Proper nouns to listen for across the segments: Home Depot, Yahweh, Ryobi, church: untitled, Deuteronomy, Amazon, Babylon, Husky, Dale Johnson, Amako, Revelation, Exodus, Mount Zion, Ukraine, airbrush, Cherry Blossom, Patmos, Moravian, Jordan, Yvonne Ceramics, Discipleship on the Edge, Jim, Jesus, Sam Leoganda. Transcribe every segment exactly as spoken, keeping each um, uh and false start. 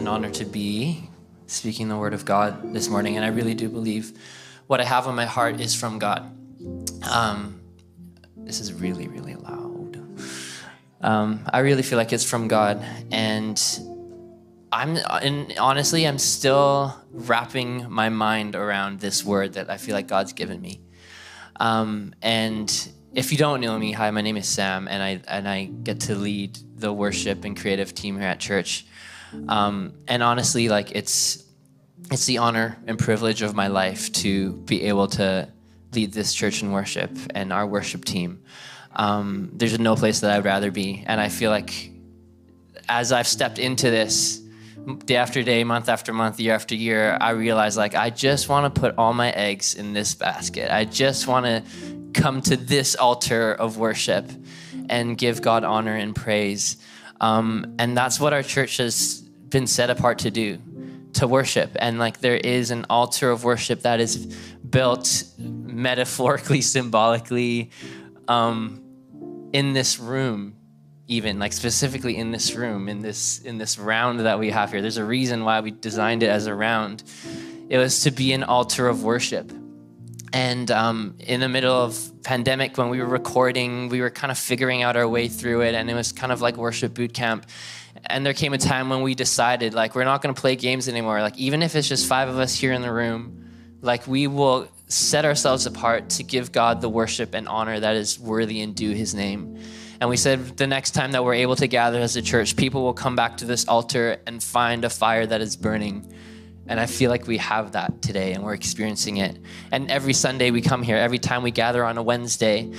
an honor to be speaking the word of God this morning, and I really do believe what I have on my heart is from God. Um, this is really, really loud. Um, I really feel like it's from God, and I'm and honestly, I'm still wrapping my mind around this word that I feel like God's given me. Um, and if you don't know me, hi, my name is Sam, and I and I get to lead the worship and creative team here at church. Um, and honestly, like it's it's the honor and privilege of my life to be able to lead this church in worship and our worship team. Um, there's no place that I'd rather be, and I feel like as I've stepped into this day after day, month after month, year after year, I realize like I just want to put all my eggs in this basket. I just want to come to this altar of worship and give God honor and praise. Um, and that's what our church has been set apart to do, to worship. And like there is an altar of worship that is built metaphorically, symbolically um, in this room, even like specifically in this room, in this in this round that we have here. There's a reason why we designed it as a round. It was to be an altar of worship. And um, in the middle of pandemic, when we were recording, we were kind of figuring out our way through it, and it was kind of like worship boot camp. And there came a time when we decided, like, we're not going to play games anymore. Like, even if it's just five of us here in the room, like, we will set ourselves apart to give God the worship and honor that is worthy and due His name. And we said the next time that we're able to gather as a church, people will come back to this altar and find a fire that is burning. And I feel like we have that today, and we're experiencing it. And every Sunday we come here, every time we gather on a Wednesday,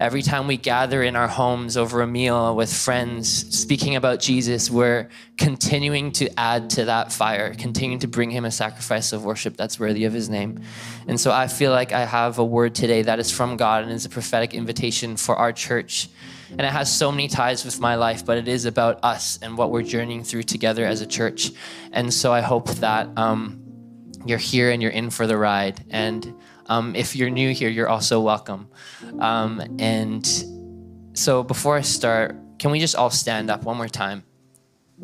every time we gather in our homes over a meal with friends, speaking about Jesus, we're continuing to add to that fire, continuing to bring Him a sacrifice of worship that's worthy of His name. And so I feel like I have a word today that is from God and is a prophetic invitation for our church. And it has so many ties with my life, but it is about us and what we're journeying through together as a church. And so I hope that um, you're here and you're in for the ride. And um, if you're new here, you're also welcome. Um, and so before I start, can we just all stand up one more time?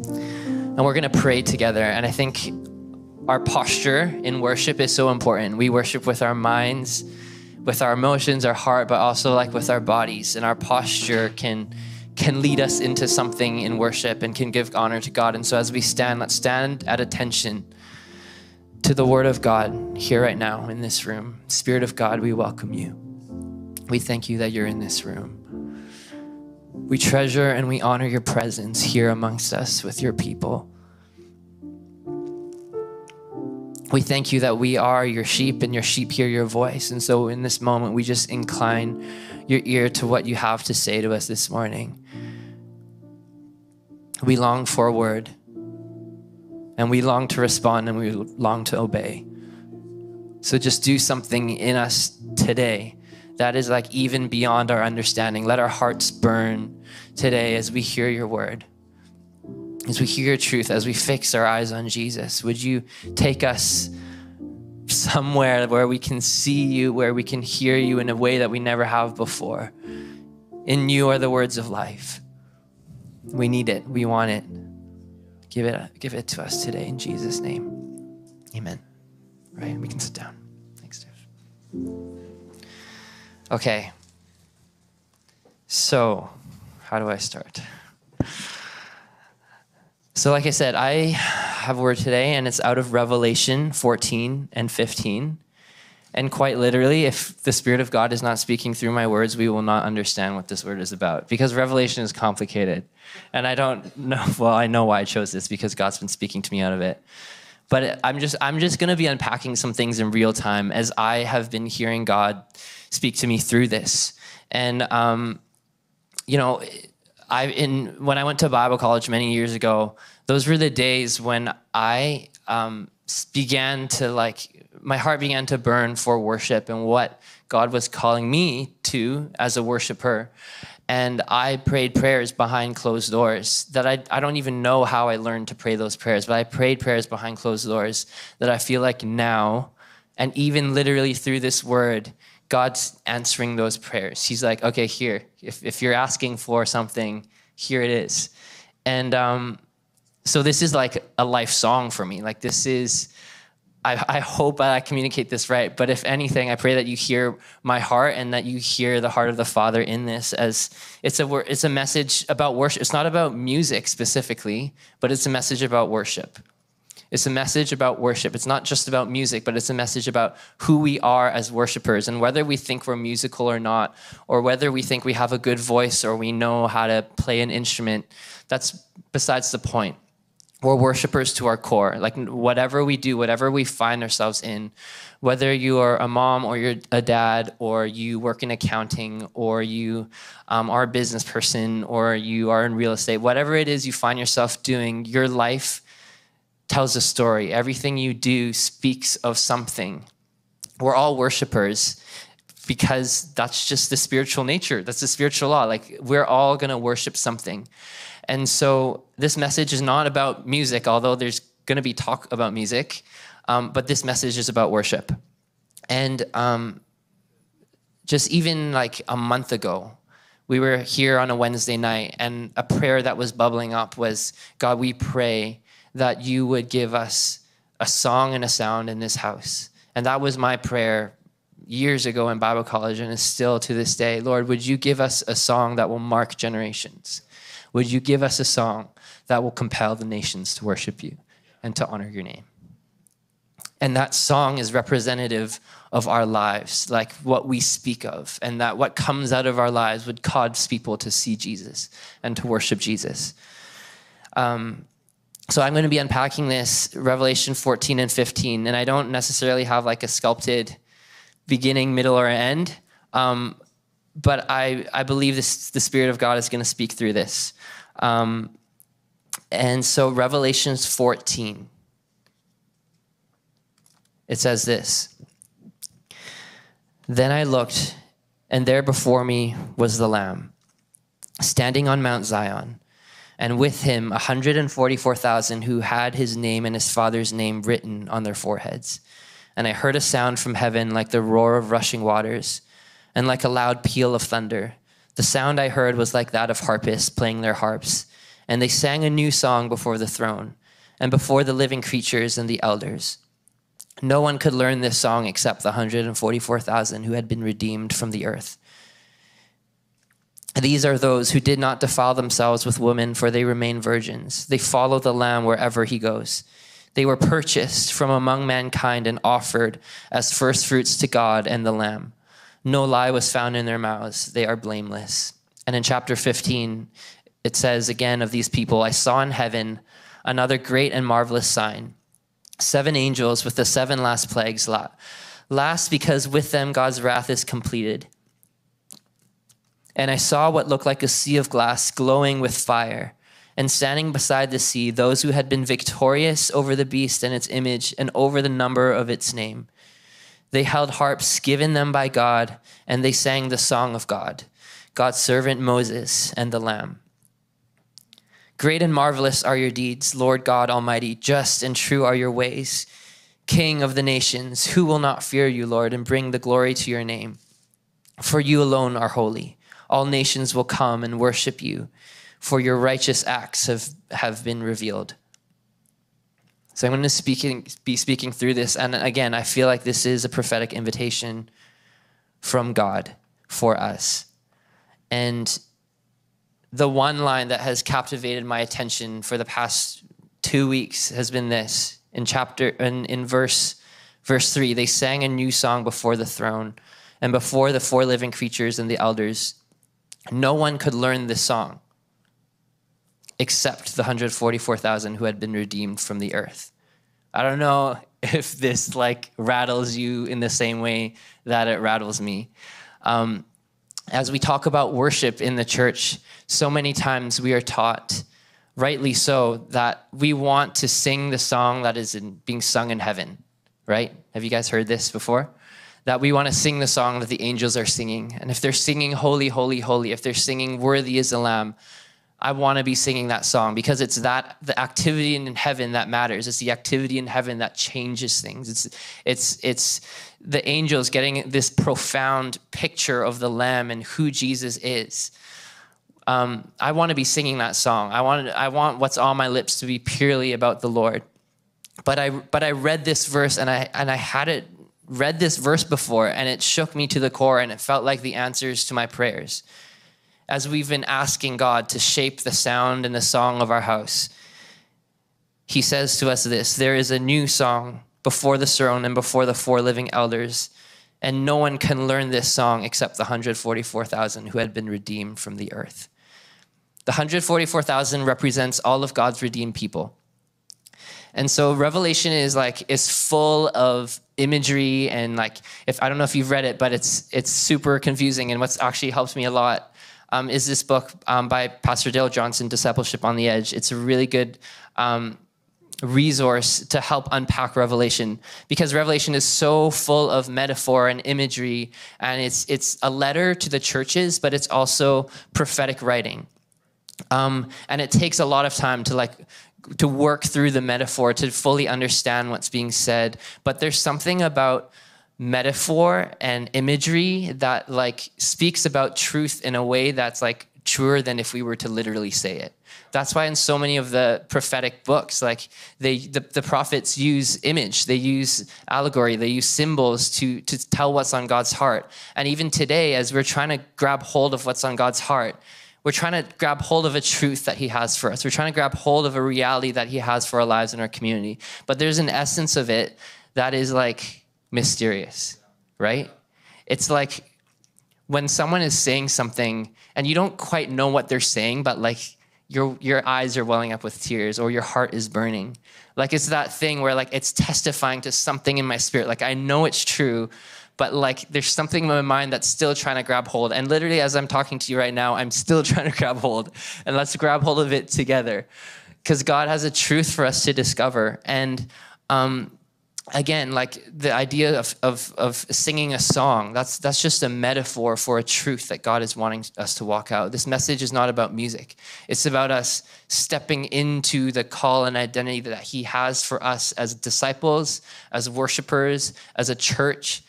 And we're going to pray together. And I think our posture in worship is so important. We worship with our minds, with our emotions, our heart, but also like with our bodies, and our posture can can lead us into something in worship and can give honor to God. And so as we stand, let's stand at attention to the word of God here right now in this room. Spirit of God, we welcome you. We thank you that you're in this room. We treasure and we honor your presence here amongst us with your people. We thank you that we are your sheep and your sheep hear your voice. And so in this moment, we just incline your ear to what you have to say to us this morning. We long for a word, and we long to respond, and we long to obey. So just do something in us today that is like even beyond our understanding. Let our hearts burn today as we hear your word. As we hear your truth, as we fix our eyes on Jesus, would you take us somewhere where we can see you, where we can hear you in a way that we never have before? In you are the words of life. We need it. We want it. Give it, give it to us today in Jesus' name. Amen. Right, we can sit down. Thanks, Jeff. Okay. So, how do I start? So like I said, I have a word today, and it's out of Revelation fourteen and fifteen. And quite literally, if the Spirit of God is not speaking through my words, we will not understand what this word is about, because Revelation is complicated. And I don't know, well, I know why I chose this, because God's been speaking to me out of it. But I'm just, I'm just going to be unpacking some things in real time as I have been hearing God speak to me through this. And, um, you know, I, in, when I went to Bible college many years ago, those were the days when I um, began to like, my heart began to burn for worship and what God was calling me to as a worshiper. And I prayed prayers behind closed doors that I, I don't even know how I learned to pray those prayers, but I prayed prayers behind closed doors that I feel like now, and even literally through this word, God's answering those prayers. He's like, okay, here, if, if you're asking for something, here it is. And um, So this is like a life song for me. Like this is, I, I hope I communicate this right, but if anything, I pray that you hear my heart and that you hear the heart of the Father in this, as it's a, it's a message about worship. It's not about music specifically, but it's a message about worship. It's a message about worship. It's not just about music, but it's a message about who we are as worshipers, and whether we think we're musical or not, or whether we think we have a good voice or we know how to play an instrument. That's besides the point. We're worshipers to our core. Like whatever we do, whatever we find ourselves in, whether you are a mom or you're a dad, or you work in accounting, or you um, are a business person, or you are in real estate, whatever it is you find yourself doing, your life tells a story. Everything you do speaks of something. We're all worshipers because that's just the spiritual nature. That's the spiritual law. Like we're all going to worship something. And so this message is not about music, although there's going to be talk about music. Um, but this message is about worship. And um, just even like a month ago, we were here on a Wednesday night, and a prayer that was bubbling up was, God, we pray that you would give us a song and a sound in this house. And that was my prayer years ago in Bible college, and is still to this day. Lord, would you give us a song that will mark generations? Would you give us a song that will compel the nations to worship you and to honor your name? And that song is representative of our lives, like what we speak of, and that what comes out of our lives would cause people to see Jesus and to worship Jesus. Um, So I'm going to be unpacking this Revelation fourteen and fifteen, and I don't necessarily have like a sculpted beginning, middle, or end, um, but I, I believe this, the Spirit of God is going to speak through this. Um, and so Revelation fourteen, it says this: Then I looked, and there before me was the Lamb, standing on Mount Zion, and with him one hundred forty-four thousand who had his name and his Father's name written on their foreheads. And I heard a sound from heaven like the roar of rushing waters and like a loud peal of thunder. The sound I heard was like that of harpists playing their harps. And they sang a new song before the throne and before the living creatures and the elders. No one could learn this song except the one hundred forty-four thousand who had been redeemed from the earth. These are those who did not defile themselves with women, for they remain virgins. They follow the Lamb wherever he goes. They were purchased from among mankind and offered as firstfruits to God and the Lamb. No lie was found in their mouths. They are blameless. And in chapter fifteen, it says again of these people, I saw in heaven another great and marvelous sign, seven angels with the seven last plagues, last because with them God's wrath is completed. And I saw what looked like a sea of glass glowing with fire, and standing beside the sea, those who had been victorious over the beast and its image and over the number of its name. They held harps given them by God, and they sang the song of God, God's servant Moses and the Lamb. Great and marvelous are your deeds, Lord God Almighty. Just and true are your ways, King of the nations. Who will not fear you, Lord, and bring the glory to your name? For you alone are holy. All nations will come and worship you, for your righteous acts have, have been revealed. So I'm going to speaking, be speaking through this. And again, I feel like this is a prophetic invitation from God for us. And the one line that has captivated my attention for the past two weeks has been this. In chapter, in, in verse, verse three, they sang a new song before the throne and before the four living creatures and the elders. No one could learn this song except the one hundred forty-four thousand who had been redeemed from the earth. I don't know if this like rattles you in the same way that it rattles me. Um, as we talk about worship in the church, so many times we are taught, rightly so, that we want to sing the song that is in, being sung in heaven, right? Have you guys heard this before? That we want to sing the song that the angels are singing. And if they're singing holy, holy, holy, if they're singing worthy is the Lamb, I want to be singing that song, because it's that the activity in heaven that matters. It's the activity in heaven that changes things. It's, it's, it's the angels getting this profound picture of the Lamb and who Jesus is. um, I want to be singing that song. I want, I want what's on my lips to be purely about the Lord. But I, but I read this verse and I, and I hadn't read this verse before, and it shook me to the core, and it felt like the answers to my prayers. As we've been asking God to shape the sound and the song of our house, he says to us this: there is a new song before the throne and before the four living elders, and no one can learn this song except the one hundred forty-four thousand who had been redeemed from the earth. The one hundred forty-four thousand represents all of God's redeemed people. And so Revelation is like, is full of imagery, and like, if I don't know if you've read it, but it's it's super confusing. And what's actually helped me a lot um, is this book um, by Pastor Dale Johnson, Discipleship on the Edge. It's a really good um, resource to help unpack Revelation, because Revelation is so full of metaphor and imagery, and it's it's a letter to the churches, but it's also prophetic writing. Um, and it takes a lot of time to like to work through the metaphor to fully understand what's being said. But there's something about metaphor and imagery that like speaks about truth in a way that's like truer than if we were to literally say it. That's why in so many of the prophetic books, like they, the, the prophets use image, they use allegory, they use symbols to, to tell what's on God's heart. And even today, as we're trying to grab hold of what's on God's heart, we're trying to grab hold of a truth that he has for us. We're trying to grab hold of a reality that he has for our lives and our community. But there's an essence of it that is like mysterious, right? It's like when someone is saying something and you don't quite know what they're saying, but like your your eyes are welling up with tears or your heart is burning. Like it's that thing where like it's testifying to something in my spirit. Like I know it's true, but like there's something in my mind that's still trying to grab hold. And literally as I'm talking to you right now, I'm still trying to grab hold. And let's grab hold of it together, because God has a truth for us to discover. And um, again, like the idea of, of, of singing a song, that's, that's just a metaphor for a truth that God is wanting us to walk out. This message is not about music. It's about us stepping into the call and identity that he has for us as disciples, as worshipers, as a church.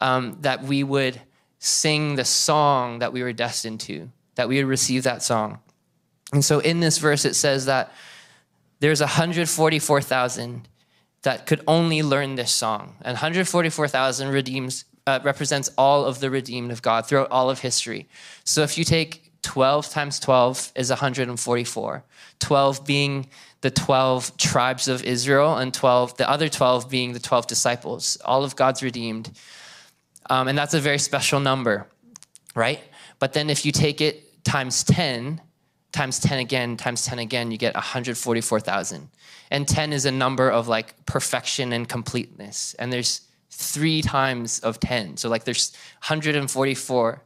Um, that we would sing the song that we were destined to, that we would receive that song. And so in this verse, it says that there's one hundred forty-four thousand that could only learn this song. And one hundred forty-four thousand redeems, uh, represents all of the redeemed of God throughout all of history. So if you take twelve times twelve is one hundred forty-four. twelve being the twelve tribes of Israel, and twelve, the other twelve being the twelve disciples, all of God's redeemed. Um, and that's a very special number, right? But then if you take it times ten, times ten again, times ten again, you get one hundred forty-four thousand. And ten is a number of like perfection and completeness. And there's three times of ten. So like there's one hundred forty-four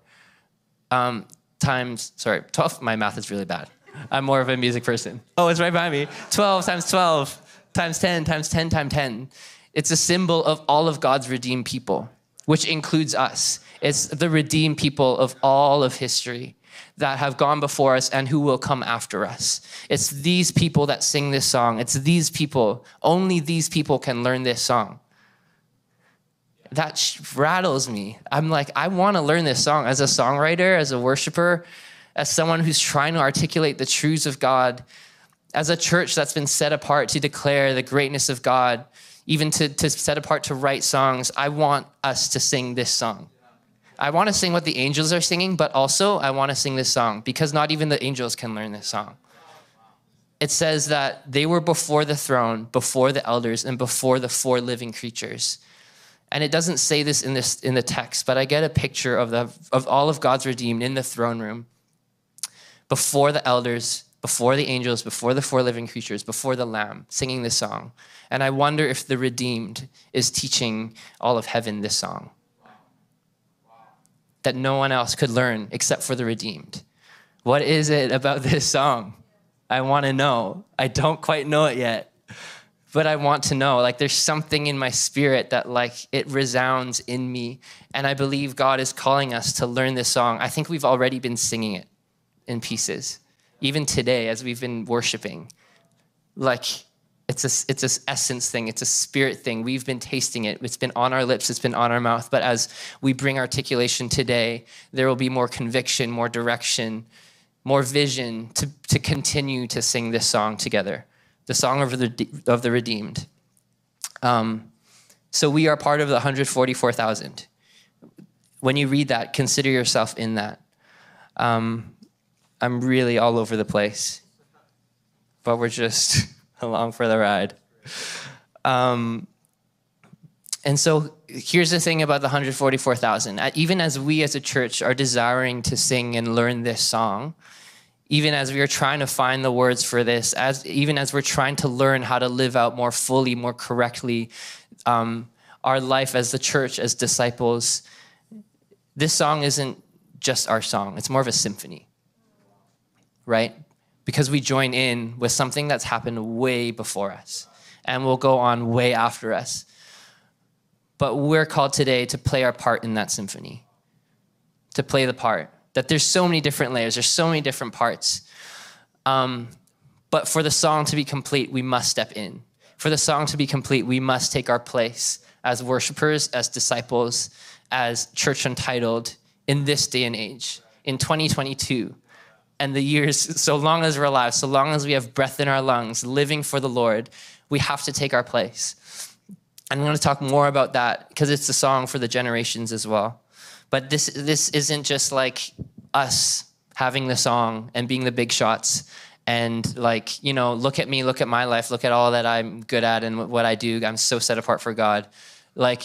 um, times, sorry, twelve. My math is really bad. I'm more of a music person. Oh, it's right by me. twelve times twelve times ten times ten times ten. It's a symbol of all of God's redeemed people, which includes us. It's the redeemed people of all of history that have gone before us and who will come after us. It's these people that sing this song. It's these people. Only these people can learn this song. That rattles me. I'm like, I want to learn this song as a songwriter, as a worshiper, as someone who's trying to articulate the truths of God, as a church that's been set apart to declare the greatness of God, even to, to set apart to write songs. I want us to sing this song. I want to sing what the angels are singing, but also I want to sing this song, because not even the angels can learn this song. It says that they were before the throne, before the elders, and before the four living creatures. And it doesn't say this in this in the text, but I get a picture of the of all of God's redeemed in the throne room, before the elders, before the angels, before the four living creatures, before the Lamb, singing this song. And I wonder if the redeemed is teaching all of heaven this song. Wow. Wow. That no one else could learn except for the redeemed. What is it about this song? I want to know. I don't quite know it yet, but I want to know. Like there's something in my spirit that like it resounds in me. And I believe God is calling us to learn this song. I think we've already been singing it in pieces. Even today, as we've been worshiping, like it's a, it's an essence thing. It's a spirit thing. We've been tasting it. It's been on our lips. It's been on our mouth. But as we bring articulation today, there will be more conviction, more direction, more vision to, to continue to sing this song together, the song of the, of the redeemed. Um, so we are part of the one hundred forty-four thousand. When you read that, consider yourself in that. Um, I'm really all over the place, but we're just along for the ride. Um, and so here's the thing about the one hundred forty-four thousand. Even as we as a church are desiring to sing and learn this song, even as we are trying to find the words for this, as even as we're trying to learn how to live out more fully, more correctly, um, our life as the church, as disciples, this song isn't just our song. It's more of a symphony, right? Because we join in with something that's happened way before us and will go on way after us. But we're called today to play our part in that symphony, to play the part. That there's so many different layers, there's so many different parts. Um, but for the song to be complete, we must step in. For the song to be complete, we must take our place as worshipers, as disciples, as Church Untitled in this day and age, in twenty twenty-two. And the years, so long as we're alive, so long as we have breath in our lungs, living for the Lord, we have to take our place. And I'm going to talk more about that because it's a song for the generations as well. But this this isn't just like us having the song and being the big shots and like, you know, look at me, look at my life, look at all that I'm good at and what I do. I'm so set apart for God. Like,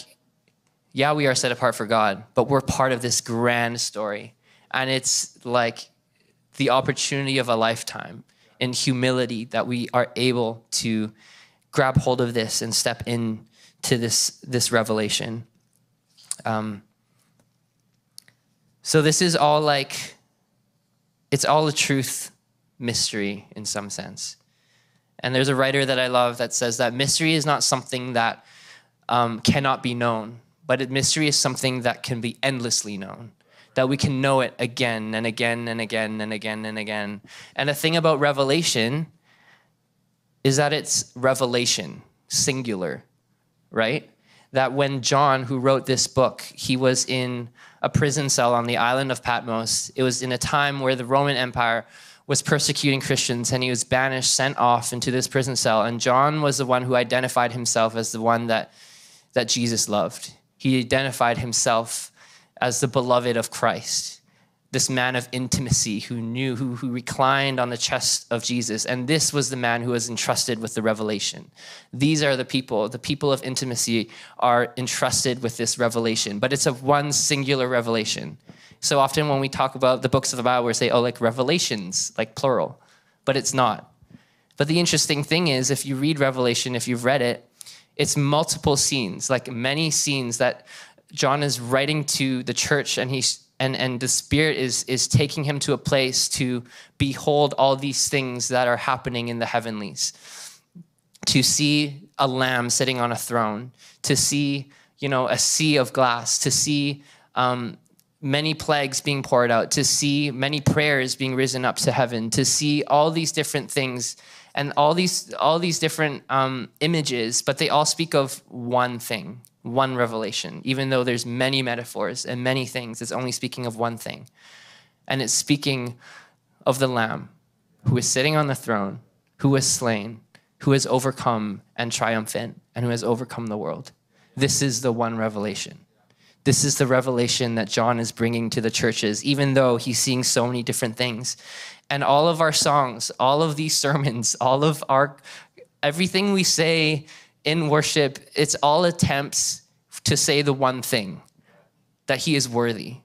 yeah, we are set apart for God, but we're part of this grand story. And it's like the opportunity of a lifetime in humility that we are able to grab hold of this and step in to this, this revelation. Um, so this is all like, it's all a truth mystery in some sense. And there's a writer that I love that says that mystery is not something that um, cannot be known, but mystery is something that can be endlessly known. That we can know it again and again and again and again and again. And the thing about Revelation is that it's revelation, singular, right? That when John, who wrote this book, he was in a prison cell on the island of Patmos. It was in a time where the Roman Empire was persecuting Christians and he was banished, sent off into this prison cell. And John was the one who identified himself as the one that, that Jesus loved. He identified himself as the beloved of Christ, this man of intimacy who knew, who, who reclined on the chest of Jesus. And this was the man who was entrusted with the revelation. These are the people, the people of intimacy are entrusted with this revelation, but it's a one singular revelation. So often when we talk about the books of the Bible, we say, oh, like revelations, like plural, but it's not. But the interesting thing is, if you read Revelation, if you've read it, it's multiple scenes, like many scenes that John is writing to the church and he's and, and the Spirit is is taking him to a place to behold all these things that are happening in the heavenlies, to see a lamb sitting on a throne, to see, you know, a sea of glass, to see um, many plagues being poured out, to see many prayers being risen up to heaven, to see all these different things and all these, all these different um, images, but they all speak of one thing. One revelation. Even though there's many metaphors and many things, it's only speaking of one thing. And it's speaking of the Lamb who is sitting on the throne, who was slain, who has overcome and triumphant, and who has overcome the world. This is the one revelation. This is the revelation that John is bringing to the churches, even though he's seeing so many different things. And all of our songs, all of these sermons, all of our, everything we say in worship, it's all attempts to say the one thing, that he is worthy.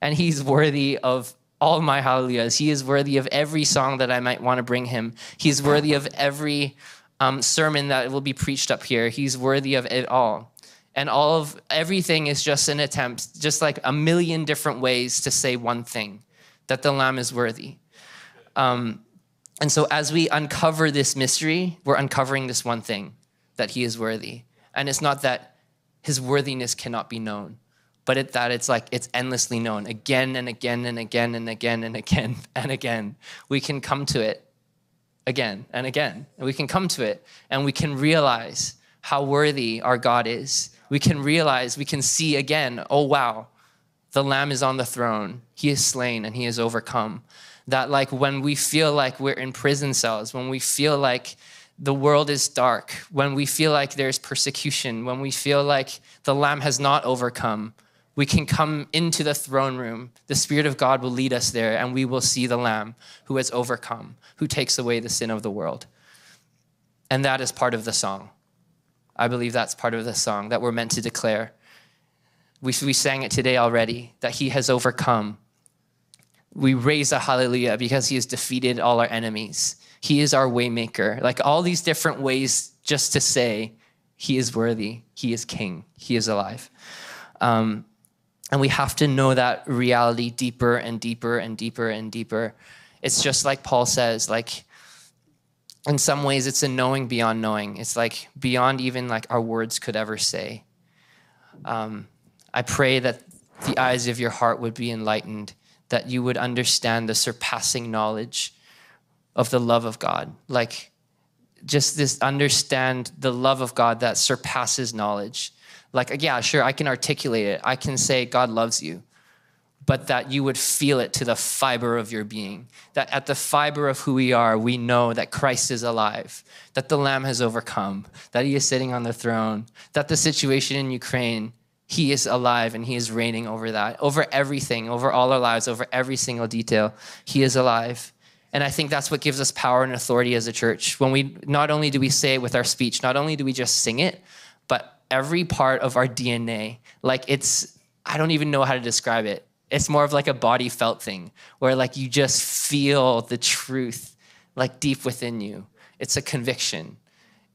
And he's worthy of all my hallelujahs. He is worthy of every song that I might want to bring him. He's worthy of every um, sermon that will be preached up here. He's worthy of it all. And all of everything is just an attempt, just like a million different ways to say one thing, that the Lamb is worthy. Um, and so as we uncover this mystery, we're uncovering this one thing, that he is worthy. And it's not that his worthiness cannot be known, but it, that it's like, it's endlessly known again and again and again and again and again and again. We can come to it again and again. And we can come to it and we can realize how worthy our God is. We can realize, we can see again, oh wow, the Lamb is on the throne. He is slain and he is overcome. That like when we feel like we're in prison cells, when we feel like the world is dark, when we feel like there's persecution, when we feel like the Lamb has not overcome, we can come into the throne room. The Spirit of God will lead us there, and we will see the Lamb who has overcome, who takes away the sin of the world. And that is part of the song. I believe that's part of the song that we're meant to declare. We, we sang it today already, that he has overcome. We raise a hallelujah because he has defeated all our enemies. He is our waymaker. Like all these different ways just to say, he is worthy, he is king, he is alive. Um, and we have to know that reality deeper and deeper and deeper and deeper. It's just like Paul says, like in some ways it's a knowing beyond knowing. It's like beyond even like our words could ever say. Um, I pray that the eyes of your heart would be enlightened, that you would understand the surpassing knowledge of the love of God. Like just this, understand the love of God that surpasses knowledge. Like, yeah, sure, I can articulate it. I can say God loves you, but that you would feel it to the fiber of your being, that at the fiber of who we are, we know that Christ is alive, that the Lamb has overcome, that he is sitting on the throne, that the situation in Ukraine, he is alive and he is reigning over that, over everything, over all our lives, over every single detail. He is alive. And I think that's what gives us power and authority as a church. When we, not only do we say it with our speech, not only do we just sing it, but every part of our D N A, like it's, I don't even know how to describe it. It's more of like a body felt thing where like you just feel the truth like deep within you. It's a conviction.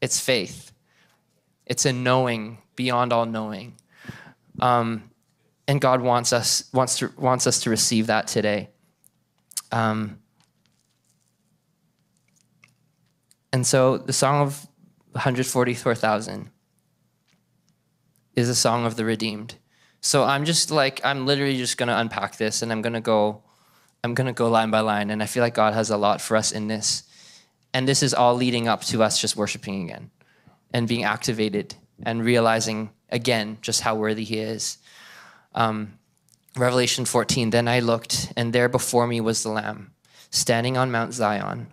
It's faith. It's a knowing beyond all knowing. Um, and God wants us, wants to, wants us to receive that today. Um, and so the Song of one hundred forty-four thousand is a song of the redeemed. So I'm just like, I'm literally just going to unpack this and I'm going to go, I'm going to go line by line. And I feel like God has a lot for us in this. And this is all leading up to us just worshiping again and being activated and realizing again, just how worthy he is. Um, Revelation fourteen, then I looked, and there before me was the Lamb, standing on Mount Zion,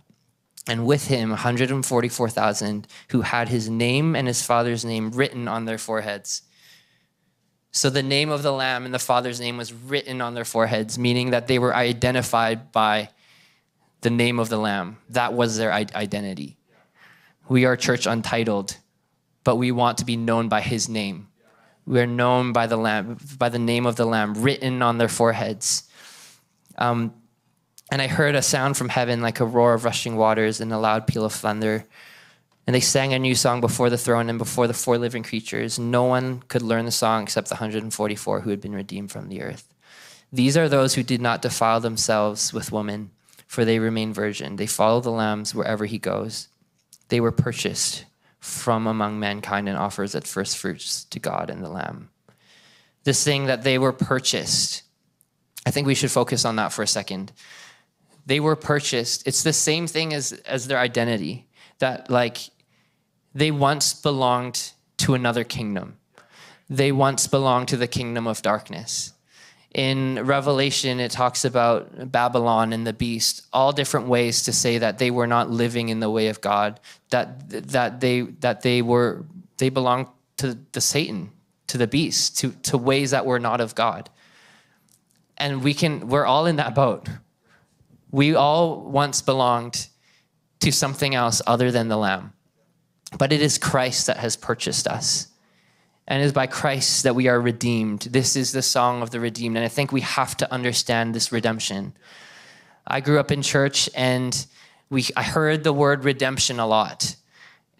and with him one hundred forty-four thousand who had his name and his Father's name written on their foreheads. So the name of the Lamb and the Father's name was written on their foreheads, meaning that they were identified by the name of the Lamb. That was their identity. We are Church Untitled, but we want to be known by his name. We are known by the Lamb, by the name of the Lamb, written on their foreheads. Um, and I heard a sound from heaven, like a roar of rushing waters and a loud peal of thunder. And they sang a new song before the throne and before the four living creatures. No one could learn the song except the one hundred forty-four who had been redeemed from the earth. These are those who did not defile themselves with women, for they remain virgin. They follow the Lambs wherever he goes. They were purchased from among mankind and offers at first fruits to God and the Lamb. This thing that they were purchased, I think we should focus on that for a second. They were purchased. It's the same thing as, as their identity, that like they once belonged to another kingdom. They once belonged to the kingdom of darkness. In Revelation, it talks about Babylon and the beast, all different ways to say that they were not living in the way of God, that that they that they were they belonged to the Satan, to the beast, to to ways that were not of God. And we can we're all in that boat. We all once belonged to something else other than the Lamb. But it is Christ that has purchased us. And it is by Christ that we are redeemed. This is the song of the redeemed. And I think we have to understand this redemption. I grew up in church and we I heard the word redemption a lot.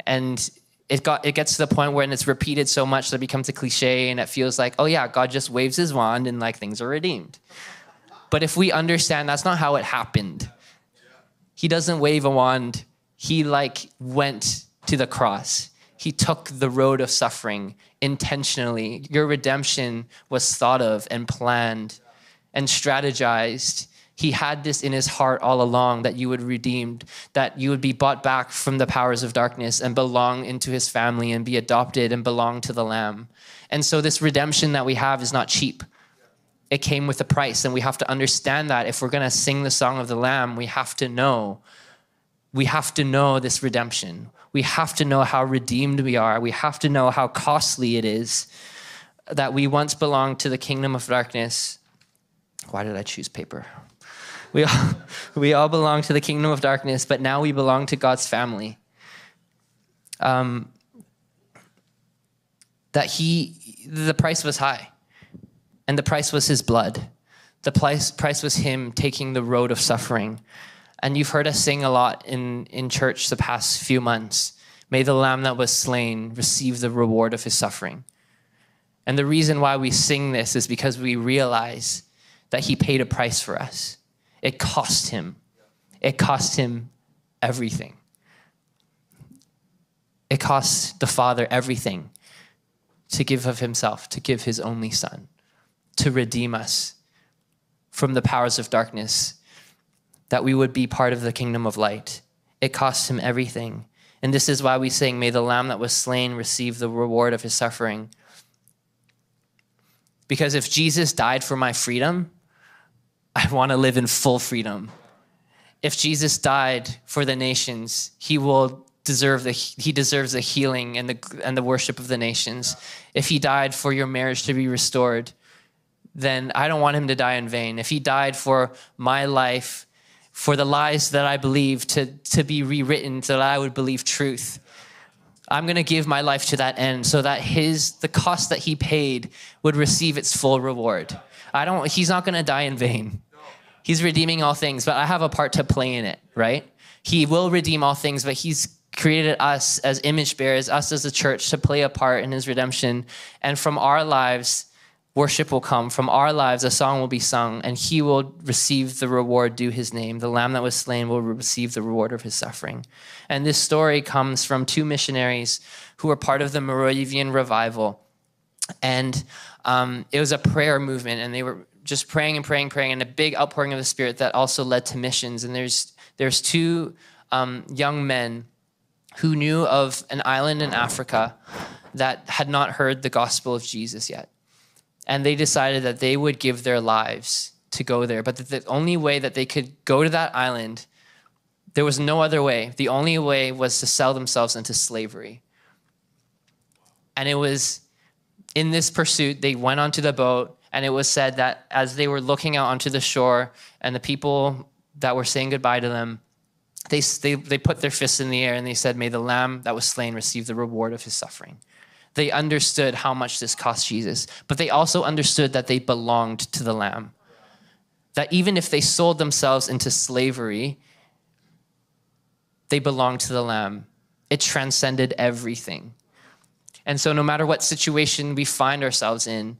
And it got it gets to the point where it's repeated so much that it becomes a cliche and it feels like, oh yeah, God just waves his wand and like things are redeemed. But if we understand that's not how it happened. He doesn't wave a wand. He like went to the cross. He took the road of suffering intentionally. Your redemption was thought of and planned and strategized. He had this in his heart all along, that you would be redeemed, that you would be bought back from the powers of darkness and belong into his family and be adopted and belong to the Lamb. And so this redemption that we have is not cheap. it came with a price, and we have to understand that if we're going to sing the song of the Lamb, we have to know. We have to know this redemption. We have to know how redeemed we are. We have to know how costly it is that we once belonged to the kingdom of darkness. Why did I choose paper? We all, we all belong to the kingdom of darkness, but now we belong to God's family. Um, that he, the price was high, and the price was his blood. The price, price was him taking the road of suffering. And you've heard us sing a lot in, in church the past few months. May the Lamb that was slain receive the reward of his suffering. And the reason why we sing this is because we realize that he paid a price for us. It cost him. It cost him everything. It cost the Father everything to give of himself, to give his only son, to redeem us from the powers of darkness, that we would be part of the kingdom of light. It cost him everything. And this is why we sing, may the Lamb that was slain receive the reward of his suffering. Because if Jesus died for my freedom, I want to live in full freedom. If Jesus died for the nations, he will deserve the he deserves the healing and the and the worship of the nations. If he died for your marriage to be restored, then I don't want him to die in vain. If he died for my life, for the lies that I believe to to be rewritten so that I would believe truth, I'm going to give my life to that end so that his, the cost that he paid would receive its full reward. I don't, he's not going to die in vain. He's redeeming all things, but I have a part to play in it, right? He will redeem all things, but he's created us as image bearers, us as a church, to play a part in his redemption. And from our lives, worship will come. From our lives, a song will be sung, and he will receive the reward due his name. The Lamb that was slain will receive the reward of his suffering. And this story comes from two missionaries who were part of the Moravian revival. And um, it was a prayer movement, and they were just praying and praying, praying, and a big outpouring of the Spirit that also led to missions. And there's, there's two um, young men who knew of an island in Africa that had not heard the gospel of Jesus yet. And they decided that they would give their lives to go there. But the only way that they could go to that island, there was no other way. The only way was to sell themselves into slavery. And it was in this pursuit, they went onto the boat, and it was said that as they were looking out onto the shore and the people that were saying goodbye to them, they, they, they put their fists in the air and they said, may the Lamb that was slain receive the reward of his suffering. They understood how much this cost Jesus, but they also understood that they belonged to the Lamb. That even if they sold themselves into slavery, they belonged to the Lamb. It transcended everything. And so no matter what situation we find ourselves in,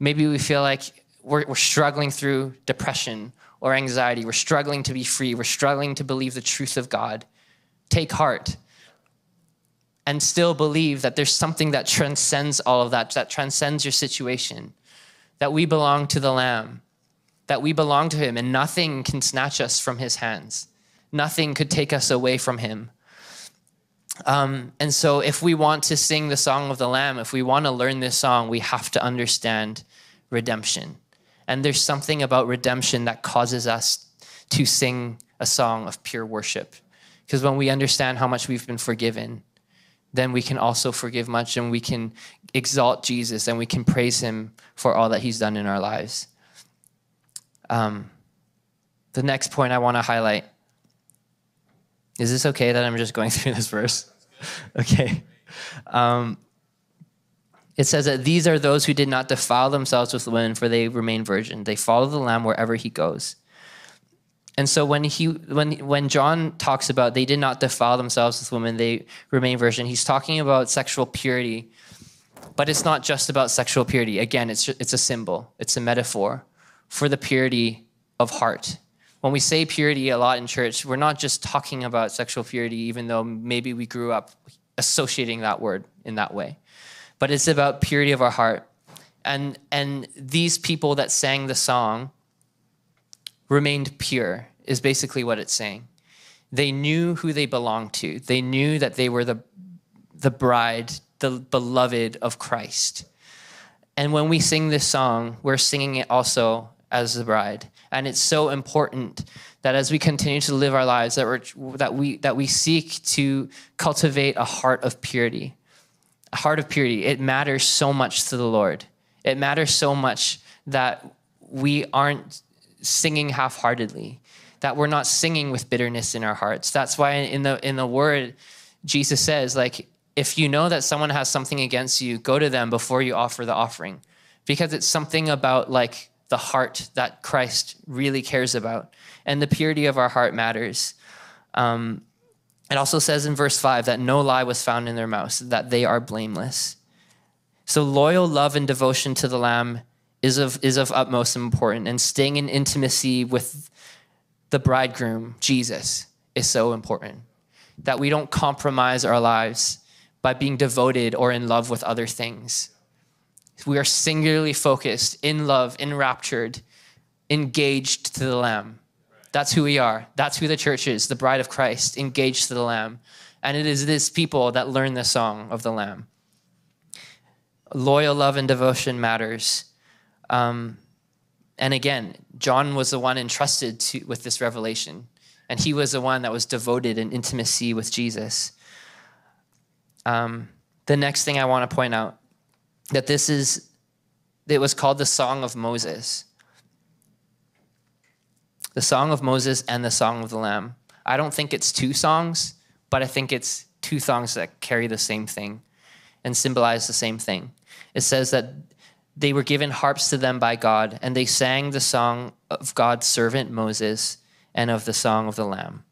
maybe we feel like we're, we're struggling through depression or anxiety. We're struggling to be free. We're struggling to believe the truth of God. Take heart. And still believe that there's something that transcends all of that, that transcends your situation, that we belong to the Lamb, that we belong to him, and nothing can snatch us from his hands. Nothing could take us away from him. Um, and so if we want to sing the song of the Lamb, if we want to learn this song, we have to understand redemption. And there's something about redemption that causes us to sing a song of pure worship. Because when we understand how much we've been forgiven, then we can also forgive much, and we can exalt Jesus, and we can praise him for all that he's done in our lives. Um, the next point I want to highlight. Is this okay that I'm just going through this verse? Okay. Um, it says that these are those who did not defile themselves with women, for they remain virgin. They follow the Lamb wherever he goes. And so when he, when when John talks about they did not defile themselves with women, they remain virgin, he's talking about sexual purity, but it's not just about sexual purity. Again, it's it's a symbol, it's a metaphor for the purity of heart. When we say purity a lot in church, we're not just talking about sexual purity, even though maybe we grew up associating that word in that way, but it's about purity of our heart. And and these people that sang the song remained pure is basically what it's saying. They knew who they belonged to. They knew that they were the, the bride, the beloved of Christ. And when we sing this song, we're singing it also as the bride. And it's so important that as we continue to live our lives, that, we're, that, we, that we seek to cultivate a heart of purity. A heart of purity. It matters so much to the Lord. It matters so much that we aren't singing half-heartedly, that we're not singing with bitterness in our hearts. That's why in the, in the word, Jesus says, like, if you know that someone has something against you, go to them before you offer the offering, because it's something about like the heart that Christ really cares about, and the purity of our heart matters. Um, it also says in verse five that no lie was found in their mouths, that they are blameless. So loyal love and devotion to the Lamb is of, is of utmost importance, and staying in intimacy with the bridegroom, Jesus, is so important, that we don't compromise our lives by being devoted or in love with other things. We are singularly focused, in love, enraptured, engaged to the Lamb. That's who we are. That's who the church is, the bride of Christ, engaged to the Lamb. And it is this people that learn the song of the Lamb. Loyal love and devotion matters. Um, and again, John was the one entrusted to, with this revelation. And he was the one that was devoted in intimacy with Jesus. Um, the next thing I want to point out, that this is, it was called the Song of Moses. The Song of Moses and the Song of the Lamb. I don't think it's two songs, but I think it's two songs that carry the same thing and symbolize the same thing. It says that they were given harps to them by God, and they sang the song of God's servant Moses and of the Song of the Lamb.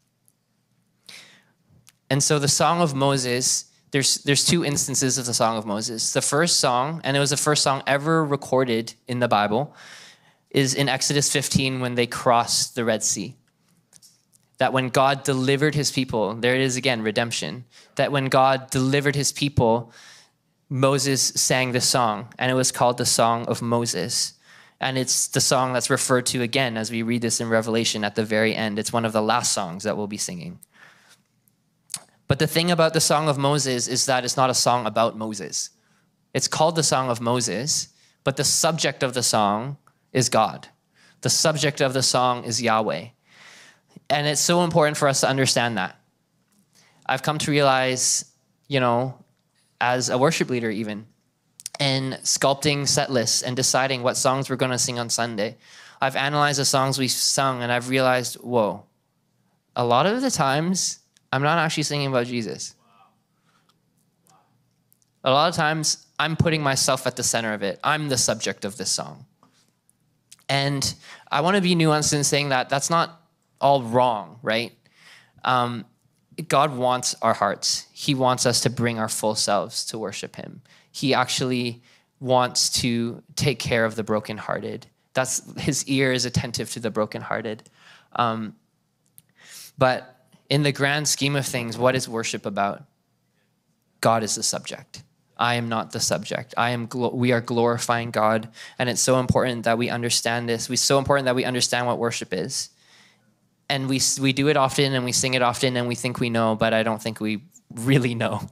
And so the Song of Moses, There's, there's two instances of the Song of Moses. The first song, and it was the first song ever recorded in the Bible, is in Exodus fifteen when they crossed the Red Sea. That when God delivered his people, there it is again, redemption. That when God delivered his people, Moses sang this song, and it was called the Song of Moses. And it's the song that's referred to again as we read this in Revelation at the very end. It's one of the last songs that we'll be singing. But the thing about the Song of Moses is that it's not a song about Moses. It's called the Song of Moses, but the subject of the song is God. The subject of the song is Yahweh. And it's so important for us to understand that. I've come to realize, you know, as a worship leader even, and sculpting set lists and deciding what songs we're going to sing on Sunday, I've analyzed the songs we've sung, and I've realized, whoa, a lot of the times, I'm not actually singing about Jesus. A lot of times, I'm putting myself at the center of it. I'm the subject of this song. And I want to be nuanced in saying that that's not all wrong, right? Um, God wants our hearts. He wants us to bring our full selves to worship him. He actually wants to take care of the brokenhearted. That's, his ear is attentive to the brokenhearted. Um, but... In the grand scheme of things, what is worship about? God is the subject. I am not the subject. I am. We are glorifying God, and it's so important that we understand this. It's so important that we understand what worship is, and we we do it often, and we sing it often, and we think we know, but I don't think we really know.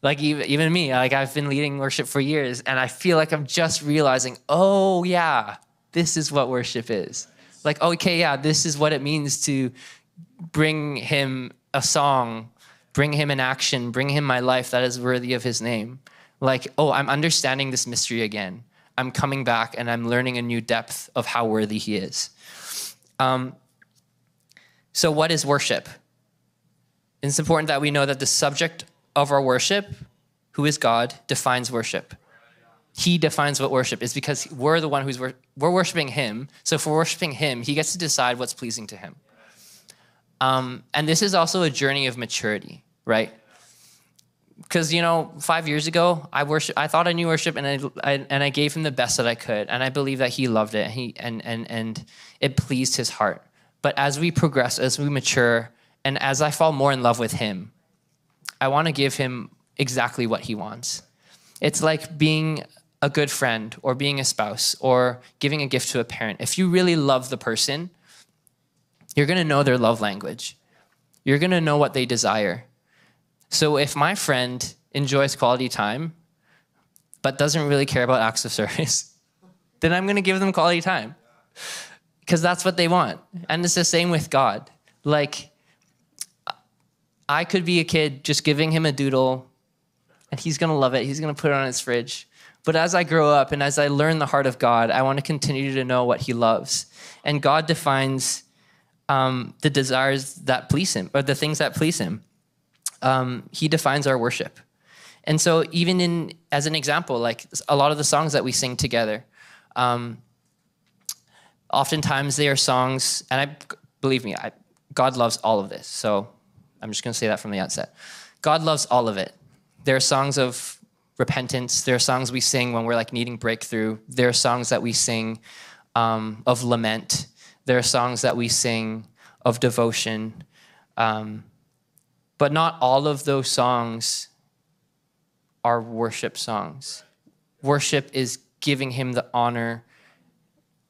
Like even even me, like I've been leading worship for years, and I feel like I'm just realizing, oh yeah, this is what worship is. Like okay, yeah, this is what it means to bring him a song, bring him an action, bring him my life that is worthy of his name. Like, oh, I'm understanding this mystery again. I'm coming back and I'm learning a new depth of how worthy he is. Um, so what is worship? It's important that we know that the subject of our worship, who is God, defines worship. He defines what worship is, because we're the one who's, wor- we're worshiping him. So if we're worshiping him, he gets to decide what's pleasing to him. Um, and this is also a journey of maturity, right? Because, you know, five years ago, I worship, I thought I knew worship, and I, I and I gave him the best that I could, and I believe that he loved it, and he and and and it pleased his heart. But as we progress, as we mature, and as I fall more in love with him, I want to give him exactly what he wants. It's like being a good friend, or being a spouse, or giving a gift to a parent. If you really love the person, you're going to know their love language. You're going to know what they desire. So if my friend enjoys quality time, but doesn't really care about acts of service, then I'm going to give them quality time because that's what they want. And it's the same with God. Like, I could be a kid just giving him a doodle and he's going to love it. He's going to put it on his fridge. But as I grow up and as I learn the heart of God, I want to continue to know what he loves. And God defines um, the desires that please him, or the things that please him. Um, he defines our worship. And so even in, as an example, like a lot of the songs that we sing together, um, oftentimes they are songs, and I believe me, I, God loves all of this. So I'm just going to say that from the outset. God loves all of it. There are songs of repentance. There are songs we sing when we're like needing breakthrough. There are songs that we sing um, of lament. There are songs that we sing of devotion. Um, but not all of those songs are worship songs. Worship is giving him the honor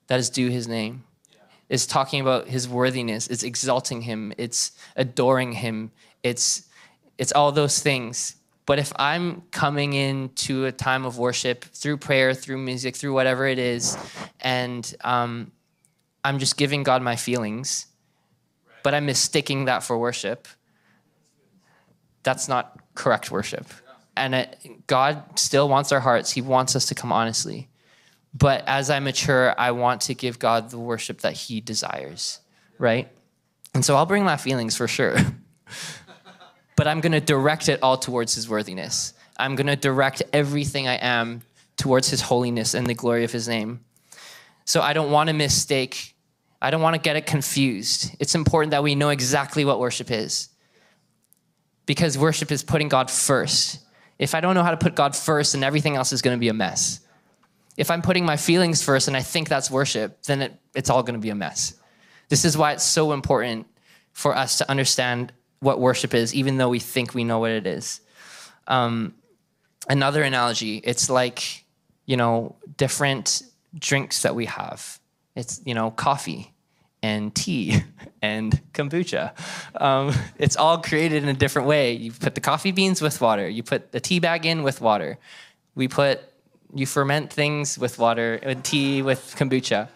that is due his name. It's talking about his worthiness. It's exalting him. It's adoring him. It's, it's all those things. But if I'm coming into a time of worship through prayer, through music, through whatever it is, and um, I'm just giving God my feelings, but I'm mistaking that for worship, that's not correct worship. And it, God still wants our hearts. He wants us to come honestly. But as I mature, I want to give God the worship that he desires, right? And so I'll bring my feelings for sure. But I'm going to direct it all towards his worthiness. I'm going to direct everything I am towards his holiness and the glory of his name. So I don't want to mistake. I don't want to get it confused. It's important that we know exactly what worship is, because worship is putting God first. If I don't know how to put God first, then everything else is going to be a mess. If I'm putting my feelings first and I think that's worship, then it, it's all going to be a mess. This is why it's so important for us to understand what worship is, even though we think we know what it is. Um, another analogy, it's like, you know, different drinks that we have. It's, you know, coffee and tea and kombucha. Um, it's all created in a different way. You put the coffee beans with water. You put the tea bag in with water. We put, you ferment things with water, with tea, with kombucha.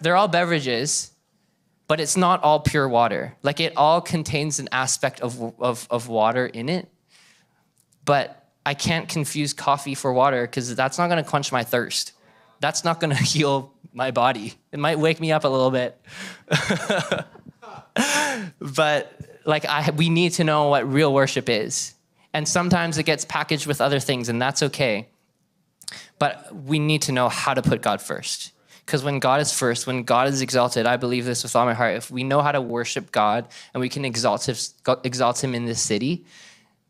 They're all beverages, but it's not all pure water. Like, it all contains an aspect of, of, of water in it. But I can't confuse coffee for water, because that's not going to quench my thirst. That's not going to heal my body. It might wake me up a little bit. But like, I, we need to know what real worship is. And sometimes it gets packaged with other things, and that's okay. But we need to know how to put God first. Because when God is first, when God is exalted, I believe this with all my heart, if we know how to worship God and we can exalt him, exalt him in this city,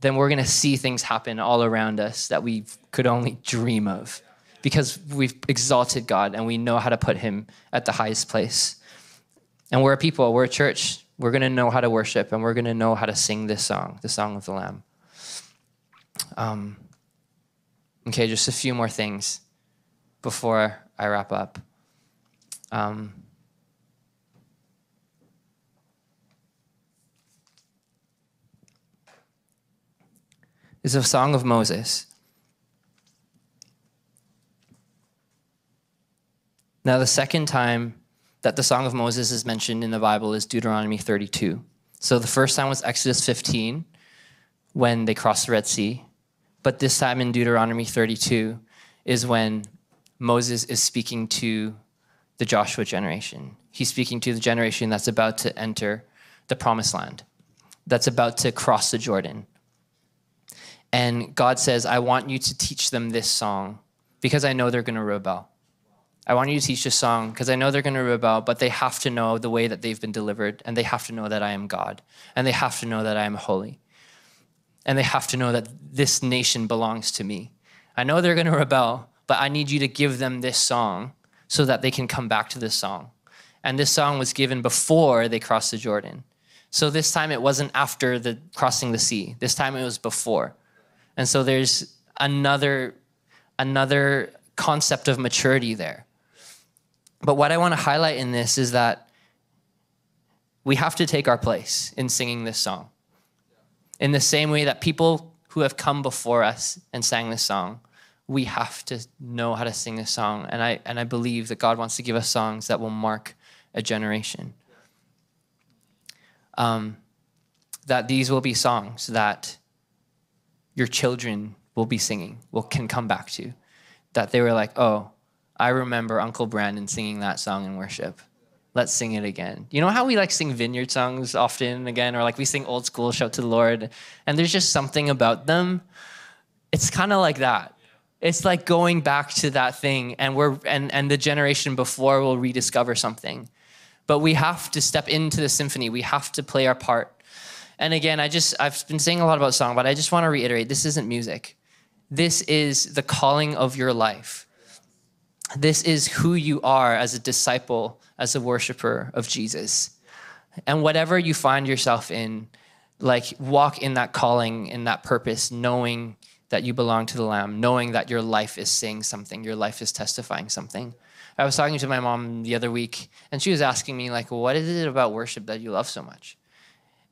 then we're going to see things happen all around us that we could only dream of, because we've exalted God and we know how to put him at the highest place. And we're a people, we're a church. We're going to know how to worship, and we're going to know how to sing this song, the Song of the Lamb. Um, okay, just a few more things before I wrap up. Um, is a song of Moses. Now, the second time that the Song of Moses is mentioned in the Bible is Deuteronomy thirty-two. So the first time was Exodus fifteen, when they crossed the Red Sea. But this time in Deuteronomy thirty-two is when Moses is speaking to the Joshua generation. He's speaking to the generation that's about to enter the promised land, that's about to cross the Jordan. And God says, I want you to teach them this song, because I know they're going to rebel. I want you to teach this song because I know they're going to rebel, but they have to know the way that they've been delivered, and they have to know that I am God, and they have to know that I am holy, and they have to know that this nation belongs to me. I know they're going to rebel, but I need you to give them this song so that they can come back to this song. And this song was given before they crossed the Jordan. So this time it wasn't after the crossing the sea. This time it was before. And so there's another, another concept of maturity there. But what I want to highlight in this is that we have to take our place in singing this song. In the same way that people who have come before us and sang this song, we have to know how to sing a song. And I, and I believe that God wants to give us songs that will mark a generation. Um, that these will be songs that your children will be singing, will can come back to. That they were like, oh, I remember Uncle Brandon singing that song in worship. Let's sing it again. You know how we like sing vineyard songs often and again, or like we sing old school, shout to the Lord, and there's just something about them. It's kind of like that. It's like going back to that thing, and we're and and the generation before will rediscover something. But we have to step into the symphony. We have to play our part. And again, I just I've been saying a lot about song, but I just want to reiterate: this isn't music. This is the calling of your life. This is who you are as a disciple, as a worshiper of Jesus. And whatever you find yourself in, like walk in that calling, in that purpose, knowing that you belong to the Lamb, knowing that your life is saying something, your life is testifying something. I was talking to my mom the other week, and she was asking me, like, what is it about worship that you love so much?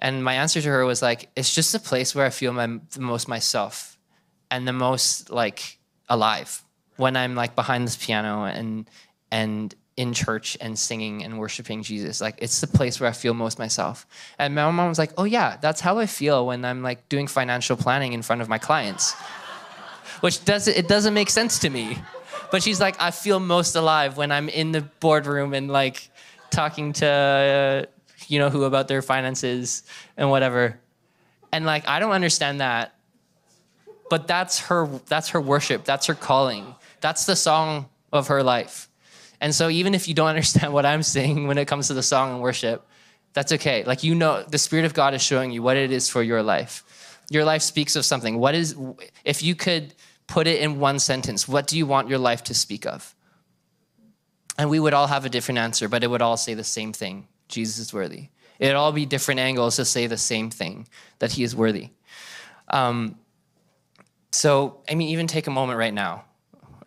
And my answer to her was like, it's just a place where I feel my, the most myself and the most like alive. When I'm like behind this piano and and in church and singing and worshiping Jesus, like it's the place where I feel most myself. And my mom was like, oh yeah, that's how I feel when I'm like doing financial planning in front of my clients, which doesn't, it doesn't make sense to me. But she's like, I feel most alive when I'm in the boardroom and like talking to, uh, you know, who about their finances and whatever. And like, I don't understand that, but that's her, that's her worship. That's her calling. That's the song of her life. And so even if you don't understand what I'm saying when it comes to the song and worship, that's okay. Like, you know, the Spirit of God is showing you what it is for your life. Your life speaks of something. What is, if you could put it in one sentence, what do you want your life to speak of? And we would all have a different answer, but it would all say the same thing. Jesus is worthy. It'd all be different angles to say the same thing, that he is worthy. Um, so, I mean, even take a moment right now,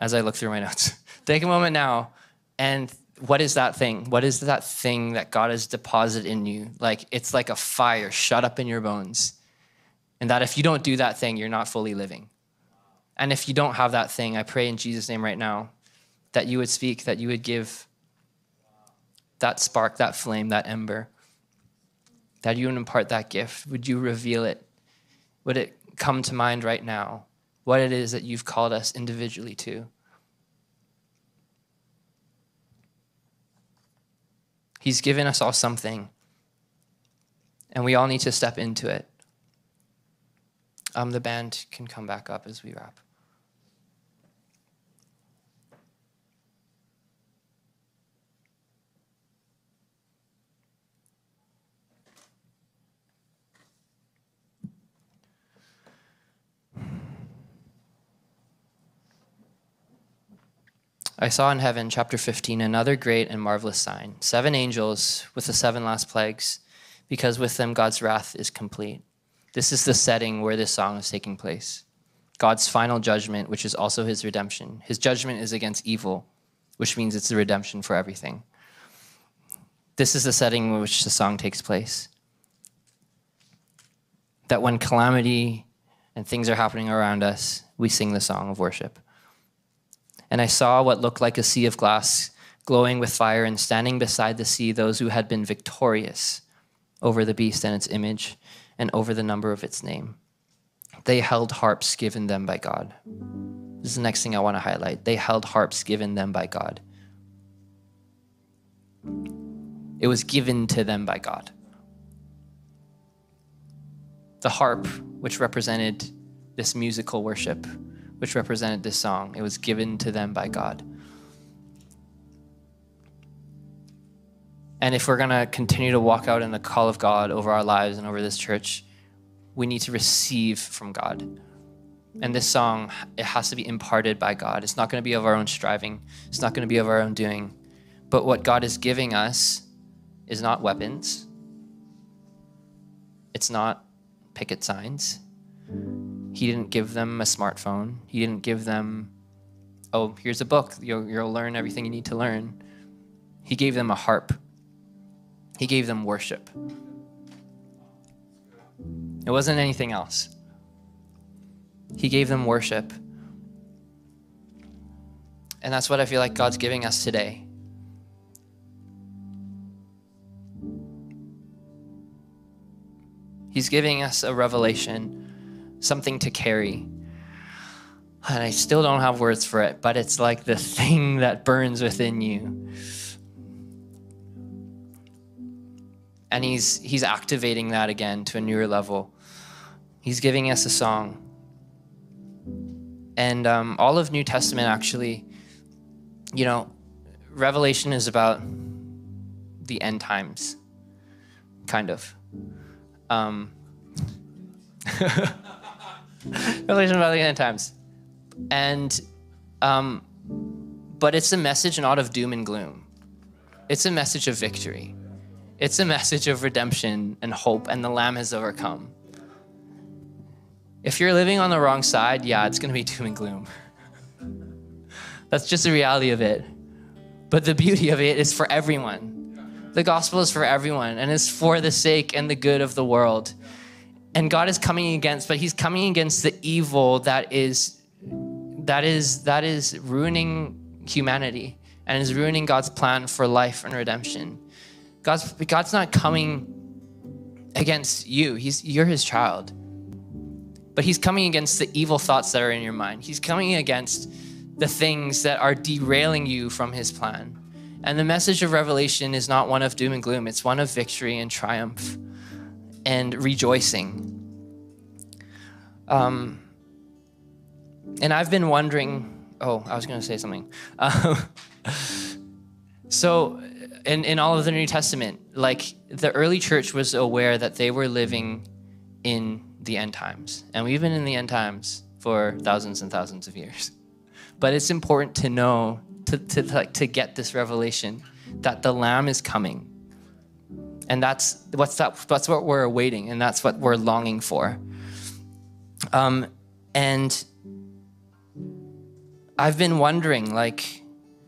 as I look through my notes, take a moment now. And what is that thing? What is that thing that God has deposited in you? Like, it's like a fire shut up in your bones. And that if you don't do that thing, you're not fully living. And if you don't have that thing, I pray in Jesus' name right now that you would speak, that you would give that spark, that flame, that ember, that you would impart that gift. Would you reveal it? Would it come to mind right now, what it is that you've called us individually to? He's given us all something, and we all need to step into it. Um, the band can come back up as we wrap. I saw in heaven, chapter fifteen, another great and marvelous sign, seven angels with the seven last plagues, because with them God's wrath is complete. This is the setting where this song is taking place. God's final judgment, which is also his redemption. His judgment is against evil, which means it's the redemption for everything. This is the setting in which the song takes place. That when calamity and things are happening around us, we sing the song of worship. And I saw what looked like a sea of glass, glowing with fire, and standing beside the sea, those who had been victorious over the beast and its image, and over the number of its name. They held harps given them by God. This is the next thing I want to highlight. They held harps given them by God. It was given to them by God. The harp, which represented this musical worship, which represented this song. It was given to them by God. And if we're gonna continue to walk out in the call of God over our lives and over this church, we need to receive from God. And this song, it has to be imparted by God. It's not gonna be of our own striving. It's not gonna be of our own doing. But what God is giving us is not weapons. It's not picket signs. He didn't give them a smartphone. He didn't give them, oh, here's a book. You'll, you'll learn everything you need to learn. He gave them a harp. He gave them worship. It wasn't anything else. He gave them worship. And that's what I feel like God's giving us today. He's giving us a revelation, something to carry. And I still don't have words for it, but it's like the thing that burns within you. And he's he's activating that again to a newer level. He's giving us a song. And um, all of New Testament, actually, you know, Revelation is about the end times, kind of. Um, Revelation about the end times. And, um, but it's a message not of doom and gloom. It's a message of victory. It's a message of redemption and hope, and the Lamb has overcome. If you're living on the wrong side, yeah, it's gonna be doom and gloom. That's just the reality of it. But the beauty of it is for everyone. The gospel is for everyone, and it's for the sake and the good of the world. And God is coming against, but he's coming against the evil that is That is that is ruining humanity and is ruining God's plan for life and redemption. God's God's not coming against you. He's you're his child. But he's coming against the evil thoughts that are in your mind. He's coming against the things that are derailing you from his plan. And the message of Revelation is not one of doom and gloom. It's one of victory and triumph and rejoicing. Um And I've been wondering, oh, I was going to say something. Um, so in, in all of the New Testament, like the early church was aware that they were living in the end times. And we've been in the end times for thousands and thousands of years. But it's important to know, to, to, like, to get this revelation that the Lamb is coming. And that's, what's that, that's what we're awaiting, and that's what we're longing for. Um, and... I've been wondering, like,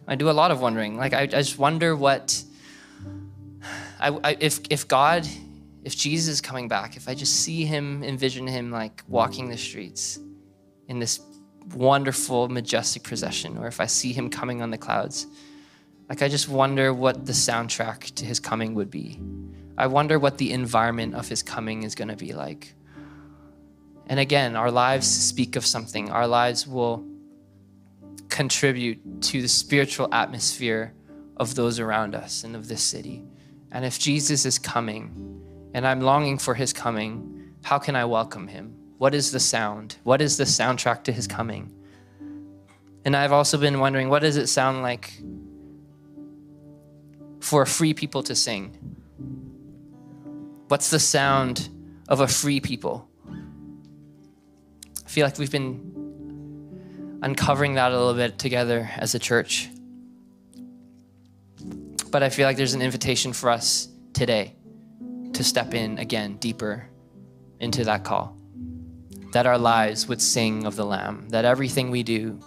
I do a lot of wondering. Like, I, I just wonder what, I, I, if if God, if Jesus is coming back, if I just see him, envision him, like, walking the streets in this wonderful, majestic procession, or if I see him coming on the clouds, like, I just wonder what the soundtrack to his coming would be. I wonder what the environment of his coming is going to be like. And again, our lives speak of something. Our lives will contribute to the spiritual atmosphere of those around us and of this city. And if Jesus is coming, and I'm longing for his coming, how can I welcome him? What is the sound? What is the soundtrack to his coming? And I've also been wondering, what does it sound like for free people to sing? What's the sound of a free people? I feel like we've been uncovering that a little bit together as a church. But I feel like there's an invitation for us today to step in again, deeper into that call, that our lives would sing of the Lamb, that everything we do,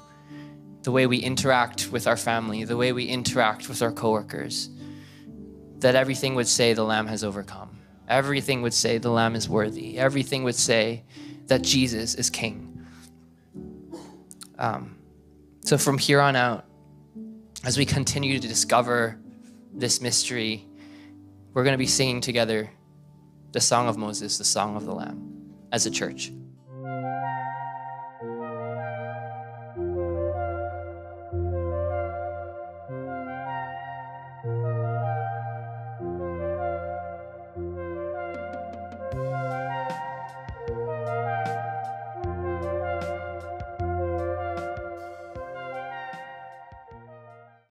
the way we interact with our family, the way we interact with our coworkers, that everything would say the Lamb has overcome. Everything would say the Lamb is worthy. Everything would say that Jesus is King. Um, so from here on out, as we continue to discover this mystery, we're going to be singing together the Song of Moses, the Song of the Lamb, as a church.